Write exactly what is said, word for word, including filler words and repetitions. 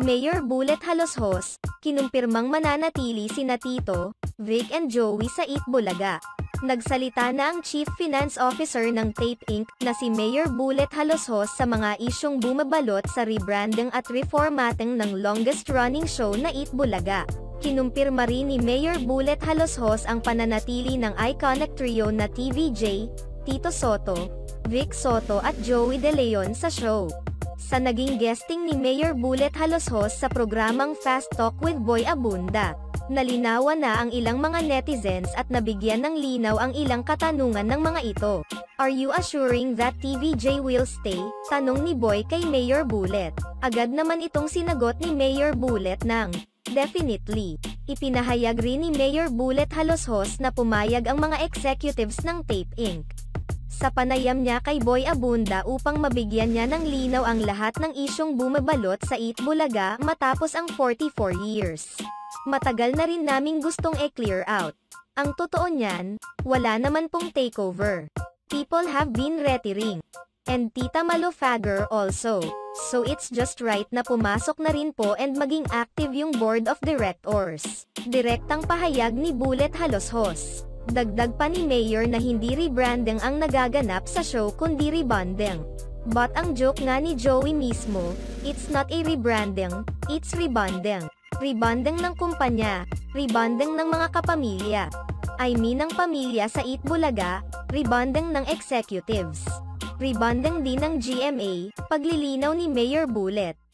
Mayor Bullet Jalosjos, kinumpirmang mananatili sina Tito, Vic and Joey sa Eat Bulaga. Nagsalita na ang Chief Finance Officer ng Tape Incorporated na si Mayor Bullet Jalosjos sa mga isyong bumabalot sa rebranding at reformatting ng longest-running show na Eat Bulaga. Kinumpirma rin ni Mayor Bullet Jalosjos ang pananatili ng iconic trio na T V J, Tito Sotto, Vic Sotto at Joey De Leon sa show. Sa naging guesting ni Mayor Bullet Jalosjos sa programang Fast Talk with Boy Abunda, nalinawan na ang ilang mga netizens at nabigyan ng linaw ang ilang katanungan ng mga ito. Are you assuring that T V J will stay? Tanong ni Boy kay Mayor Bullet. Agad naman itong sinagot ni Mayor Bullet ng definitely. Ipinahayag rin ni Mayor Bullet Jalosjos na pumayag ang mga executives ng Tape Incorporated sa panayam niya kay Boy Abunda upang mabigyan niya ng linaw ang lahat ng isyong bumabalot sa Eat Bulaga matapos ang forty-four years. Matagal na rin naming gustong i-clear out. Ang totoo niyan, wala naman pong takeover. People have been retiring. And Tita Malufagor also. So it's just right na pumasok na rin po and maging active yung board of directors. Direktang pahayag ni Bullet Jalosjos. Dagdag pa ni Mayor na hindi rebranding ang nagaganap sa show kundi rebonding. But ang joke nga ni Joey mismo, it's not a rebranding, it's rebonding. Rebonding ng kumpanya, rebonding ng mga kapamilya. I mean ang pamilya sa Eat Bulaga, rebonding ng executives. Rebonding din ng G M A, paglilinaw ni Mayor Bullet.